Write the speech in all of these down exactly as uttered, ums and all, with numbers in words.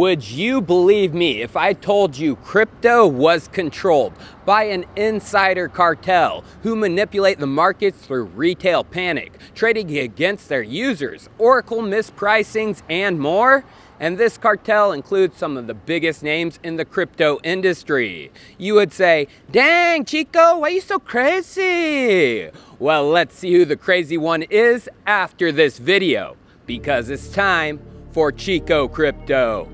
Would you believe me if I told you crypto was controlled by an insider cartel who manipulate the markets through retail panic, trading against their users, oracle mispricings, and more? And this cartel includes some of the biggest names in the crypto industry. You would say, dang, Chico, why are you so crazy? Well, let's see who the crazy one is after this video, because it's time for Chico Crypto.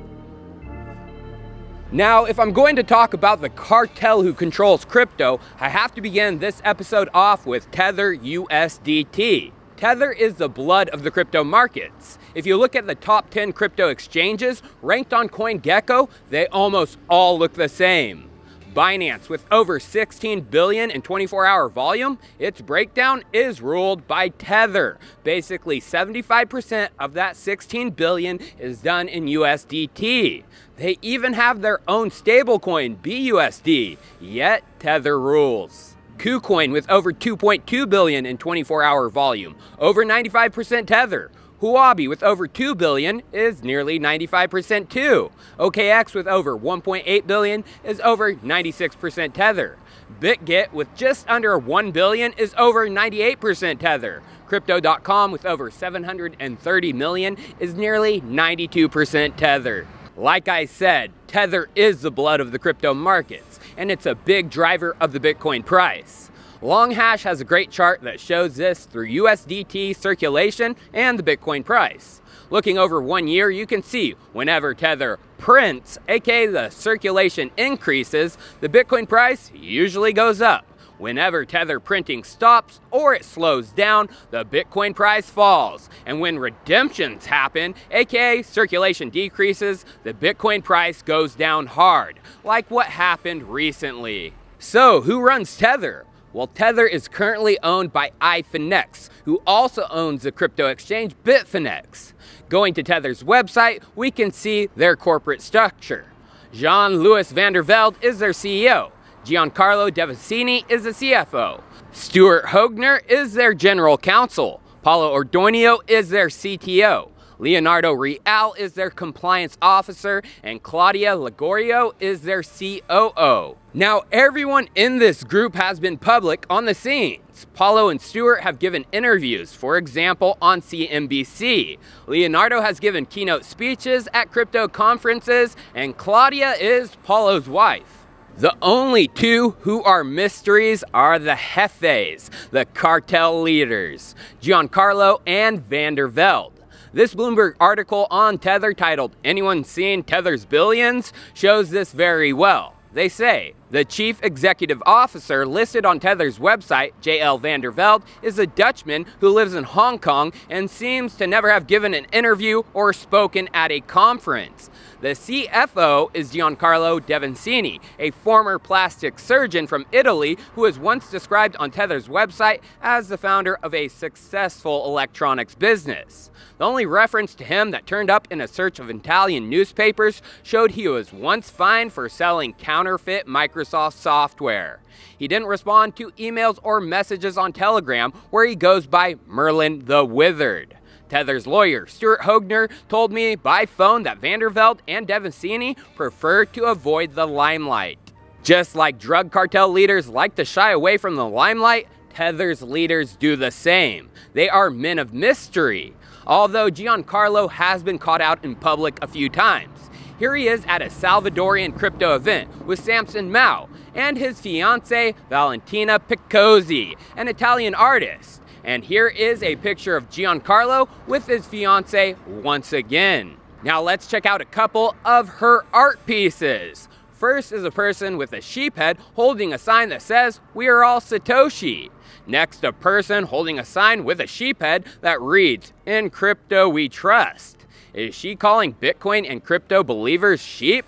Now, if I'm going to talk about the cartel who controls crypto, I have to begin this episode off with Tether U S D T. Tether is the blood of the crypto markets. If you look at the top ten crypto exchanges ranked on CoinGecko, they almost all look the same. Binance, with over sixteen billion in twenty-four hour volume, its breakdown is ruled by Tether. Basically, seventy-five percent of that sixteen billion is done in U S D T. They even have their own stablecoin, B U S D, yet Tether rules. KuCoin, with over two point two billion in twenty-four hour volume, over ninety-five percent Tether. Huobi, with over two billion, is nearly ninety-five percent too. O K X, with over one point eight billion, is over ninety-six percent Tether. Bitget, with just under one billion, is over ninety-eight percent Tether. Crypto dot com, with over seven hundred thirty million, is nearly ninety-two percent Tether. Like I said, Tether is the blood of the crypto markets, and it's a big driver of the Bitcoin price. Longhash has a great chart that shows this through U S D T circulation and the Bitcoin price. Looking over one year, you can see whenever Tether prints, aka the circulation increases, the Bitcoin price usually goes up. Whenever Tether printing stops or it slows down, the Bitcoin price falls. And when redemptions happen, aka circulation decreases, the Bitcoin price goes down hard, like what happened recently. So who runs Tether? Well, Tether is currently owned by iFinex, who also owns the crypto exchange Bitfinex. Going to Tether's website, we can see their corporate structure. Jean-Louis van der Velde is their C E O. Giancarlo Devasini is the C F O. Stuart Hoegner is their general counsel. Paolo Ardoino is their C T O. Leonardo Real is their compliance officer, and Claudia Ligorio is their C O O. Now, everyone in this group has been public on the scenes. Paolo and Stuart have given interviews, for example, on C N B C. Leonardo has given keynote speeches at crypto conferences, and Claudia is Paolo's wife. The only two who are mysteries are the jefes, the cartel leaders, Giancarlo and van der Velde. This Bloomberg article on Tether titled, "Anyone Seen Tether's Billions?" shows this very well. They say, the chief executive officer listed on Tether's website, J L van der Velde, is a Dutchman who lives in Hong Kong and seems to never have given an interview or spoken at a conference. The C F O is Giancarlo Devasini, a former plastic surgeon from Italy who was once described on Tether's website as the founder of a successful electronics business. The only reference to him that turned up in a search of Italian newspapers showed he was once fined for selling counterfeit Microsoft software. He didn't respond to emails or messages on Telegram, where he goes by Merlin the Withered. Tether's lawyer, Stuart Hoegner, told me by phone that van der Velde and Devasini prefer to avoid the limelight. Just like drug cartel leaders like to shy away from the limelight, Tether's leaders do the same. They are men of mystery. Although Giancarlo has been caught out in public a few times. Here he is at a Salvadorian crypto event with Samson Mow and his fiancée Valentina Picozzi, an Italian artist. And here is a picture of Giancarlo with his fiancée once again. Now let's check out a couple of her art pieces. First is a person with a sheep head holding a sign that says, "We are all Satoshi." Next, a person holding a sign with a sheep head that reads, "In crypto we trust." Is she calling Bitcoin and crypto believers sheep?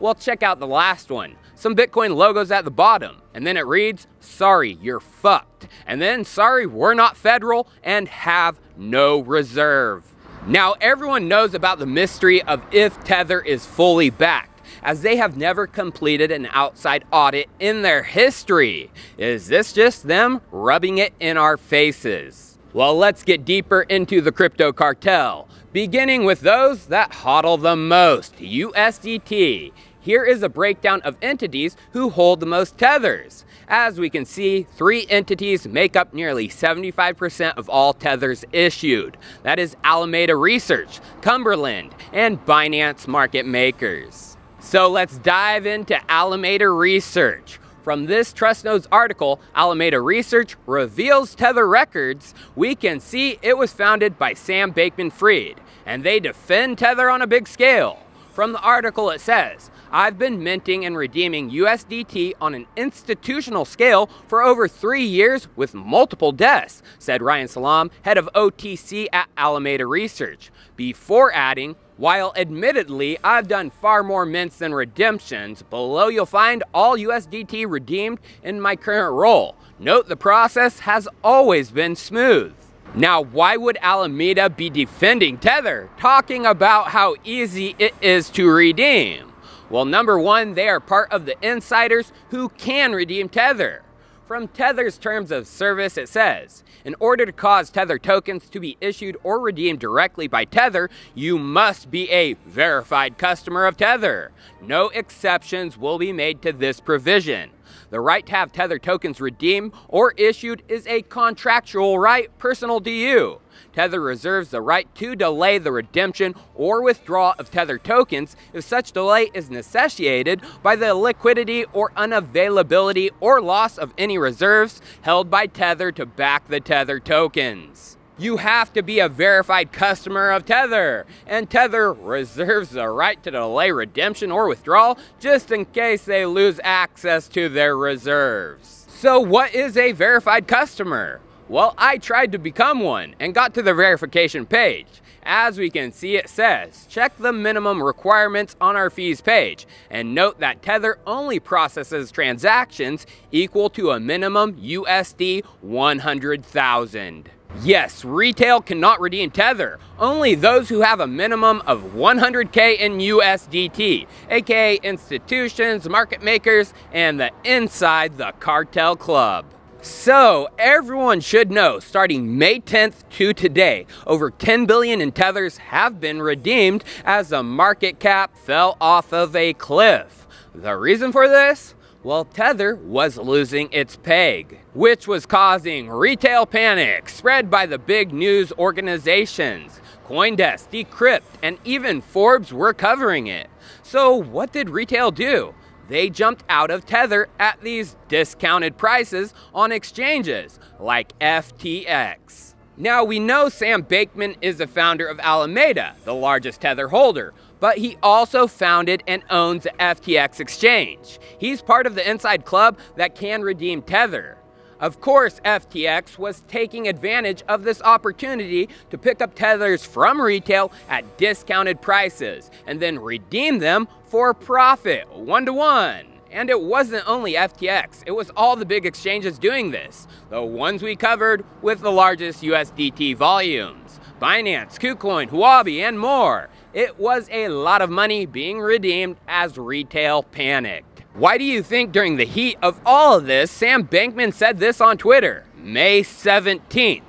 Well, check out the last one. Some Bitcoin logos at the bottom, and then it reads, "Sorry, you're fucked," and then "Sorry, we're not federal," and "Have no reserve." Now, everyone knows about the mystery of if Tether is fully backed, as they have never completed an outside audit in their history. Is this just them rubbing it in our faces? Well, let's get deeper into the crypto cartel. Beginning with those that hodl the most, U S D T. Here is a breakdown of entities who hold the most tethers. As we can see, three entities make up nearly seventy-five percent of all tethers issued. That is Alameda Research, Cumberland, and Binance market makers. So let's dive into Alameda Research. From this TrustNodes article, Alameda Research reveals Tether records, we can see it was founded by Sam Bankman-Fried, and they defend Tether on a big scale. From the article it says, "I've been minting and redeeming U S D T on an institutional scale for over three years with multiple desks," said Ryan Salame, head of O T C at Alameda Research, before adding, "While admittedly I've done far more mints than redemptions, below you'll find all U S D T redeemed in my current role. Note the process has always been smooth." Now, why would Alameda be defending Tether, talking about how easy it is to redeem? Well, number one, they are part of the insiders who can redeem Tether. From Tether's terms of service, it says, "In order to cause Tether tokens to be issued or redeemed directly by Tether, you must be a verified customer of Tether. No exceptions will be made to this provision. The right to have Tether tokens redeemed or issued is a contractual right personal to you. Tether reserves the right to delay the redemption or withdrawal of Tether tokens if such delay is necessitated by the liquidity or unavailability or loss of any reserves held by Tether to back the Tether tokens." You have to be a verified customer of Tether, and Tether reserves the right to delay redemption or withdrawal just in case they lose access to their reserves. So what is a verified customer? Well, I tried to become one and got to the verification page. As we can see, it says, "Check the minimum requirements on our fees page and note that Tether only processes transactions equal to a minimum U S D one hundred thousand. Yes, retail cannot redeem Tether, only those who have a minimum of one hundred K in U S D T, aka institutions, market makers, and the inside the cartel club. So everyone should know, starting May tenth to today, over ten billion in tethers have been redeemed as the market cap fell off of a cliff. The reason for this? Well, Tether was losing its peg, which was causing retail panic spread by the big news organizations. CoinDesk, Decrypt, and even Forbes were covering it. So what did retail do? They jumped out of Tether at these discounted prices on exchanges like F T X. Now, we know Sam Bankman is the founder of Alameda, the largest Tether holder, but he also founded and owns the F T X exchange. He's part of the inside club that can redeem Tether. Of course, F T X was taking advantage of this opportunity to pick up Tethers from retail at discounted prices and then redeem them for profit, one-to-one. And it wasn't only F T X, it was all the big exchanges doing this, the ones we covered with the largest U S D T volumes: Binance, KuCoin, Huobi, and more. It was a lot of money being redeemed as retail panicked. Why do you think during the heat of all of this, Sam Bankman said this on Twitter, May seventeenth?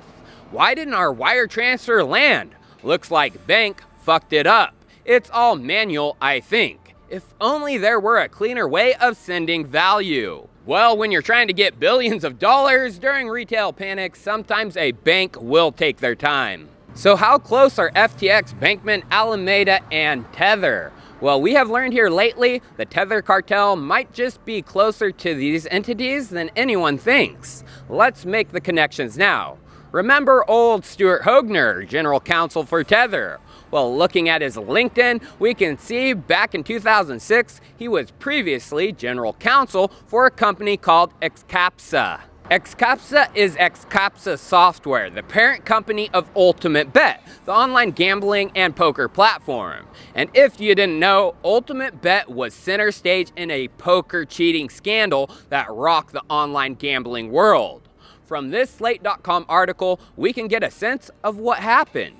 "Why didn't our wire transfer land? Looks like Bank fucked it up. It's all manual, I think. If only there were a cleaner way of sending value." Well, when you're trying to get billions of dollars during retail panic, sometimes a bank will take their time. So how close are F T X, Bankman, Alameda, and Tether? Well, we have learned here lately the Tether cartel might just be closer to these entities than anyone thinks. Let's make the connections now. Remember old Stuart Hoegner, general counsel for Tether? Well, looking at his LinkedIn, we can see back in two thousand six, he was previously general counsel for a company called Excapsa. Excapsa is Excapsa Software, the parent company of Ultimate Bet, the online gambling and poker platform. And if you didn't know, Ultimate Bet was center stage in a poker cheating scandal that rocked the online gambling world. From this Slate dot com article, we can get a sense of what happened.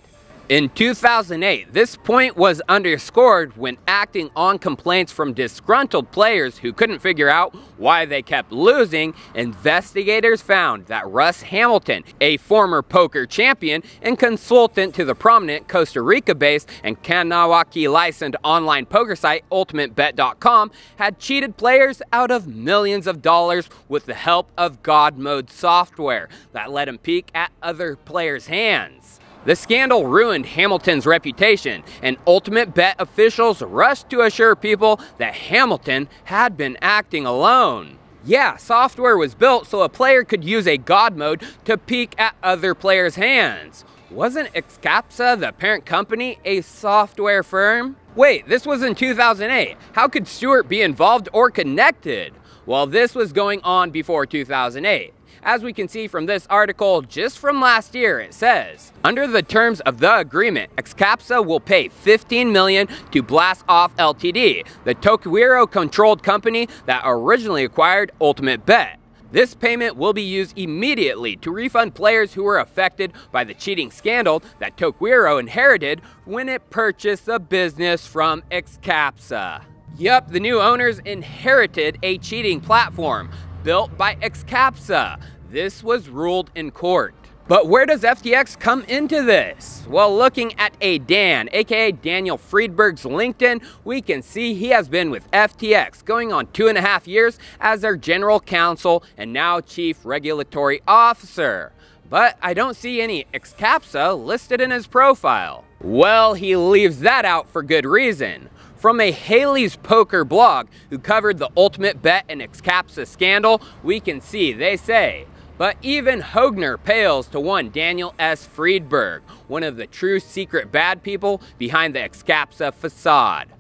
In two thousand eight, this point was underscored when acting on complaints from disgruntled players who couldn't figure out why they kept losing, investigators found that Russ Hamilton, a former poker champion and consultant to the prominent Costa Rica-based and Kanawaki-licensed online poker site Ultimate Bet dot com, had cheated players out of millions of dollars with the help of God Mode software that let him peek at other players' hands. The scandal ruined Hamilton's reputation, and Ultimate Bet officials rushed to assure people that Hamilton had been acting alone. Yeah, software was built so a player could use a God mode to peek at other players' hands. Wasn't Excapsa, the parent company, a software firm? Wait, this was in two thousand eight. How could Stuart be involved or connected? Well, this was going on before two thousand eight. As we can see from this article just from last year, it says, under the terms of the agreement, Excapsa will pay fifteen million dollars to Blast Off Limited, the Tokwiro-controlled company that originally acquired Ultimate Bet. This payment will be used immediately to refund players who were affected by the cheating scandal that Tokwiro inherited when it purchased the business from Excapsa. Yup, the new owners inherited a cheating platform built by Excapsa. This was ruled in court. But where does F T X come into this? Well, looking at a Dan, aka Daniel Friedberg's LinkedIn, we can see he has been with F T X going on two and a half years as their general counsel and now chief regulatory officer. But I don't see any Excapsa listed in his profile. Well, he leaves that out for good reason. From a Haley's Poker blog who covered the Ultimate Bet and Excapsa scandal, we can see they say, but even Hoegner pales to one Daniel S. Friedberg, one of the true secret bad people behind the Excapsa facade.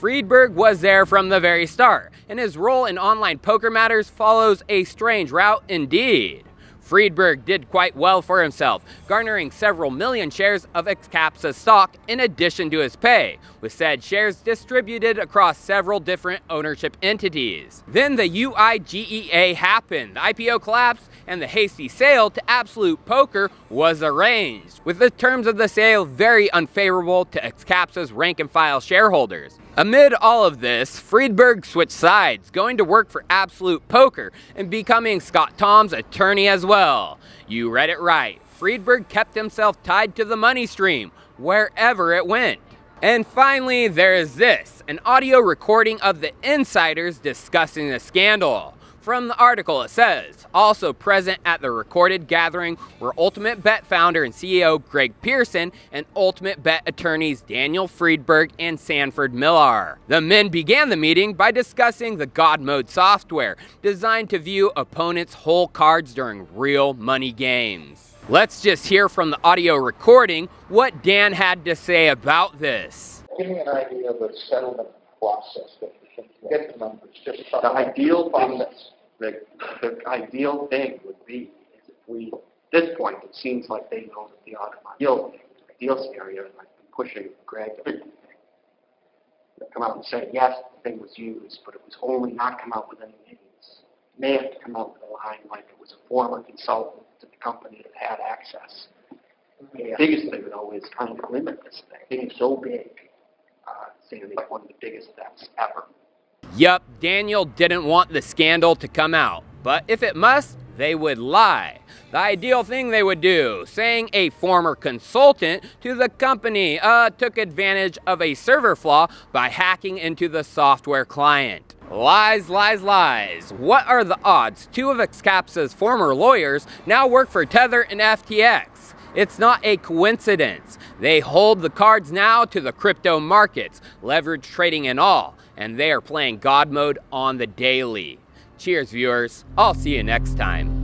Friedberg was there from the very start, and his role in online poker matters follows a strange route indeed. Friedberg did quite well for himself, garnering several million shares of Excapsa stock in addition to his pay, with said shares distributed across several different ownership entities. Then the U I G E A happened, the I P O collapsed, and the hasty sale to Absolute Poker was arranged, with the terms of the sale very unfavorable to Excapsa's rank-and-file shareholders. Amid all of this, Friedberg switched sides, going to work for Absolute Poker and becoming Scott Tom's attorney as well. You read it right. Friedberg kept himself tied to the money stream, wherever it went. And finally, there is this, an audio recording of the insiders discussing the scandal. From the article, it says, also present at the recorded gathering were Ultimate Bet founder and C E O Greg Pearson and Ultimate Bet attorneys Daniel Friedberg and Sanford Millar. The men began the meeting by discussing the God Mode software designed to view opponents' whole cards during real money games. Let's just hear from the audio recording what Dan had to say about this. Give me an idea of the settlement process that Get the numbers. Just the ideal process. The, the ideal thing would be is if we, at this point, it seems like they know that the ideal, ideal scenario, and I've been pushing Greg to come out and say, yes, the thing was used, but it was only not come out with any means. It may have to come out with a line like it was a former consultant to the company that had access. The biggest thing, though, is trying to limit this thing. It is so big. Uh, like one of the biggest steps ever. Yup, Daniel didn't want the scandal to come out, but if it must, they would lie. The ideal thing they would do, saying a former consultant to the company uh, took advantage of a server flaw by hacking into the software client. Lies, lies, lies. What are the odds two of Excapsa's former lawyers now work for Tether and F T X? It's not a coincidence. They hold the cards now to the crypto markets, leverage trading and all, and they are playing God mode on the daily. Cheers, viewers. I'll see you next time.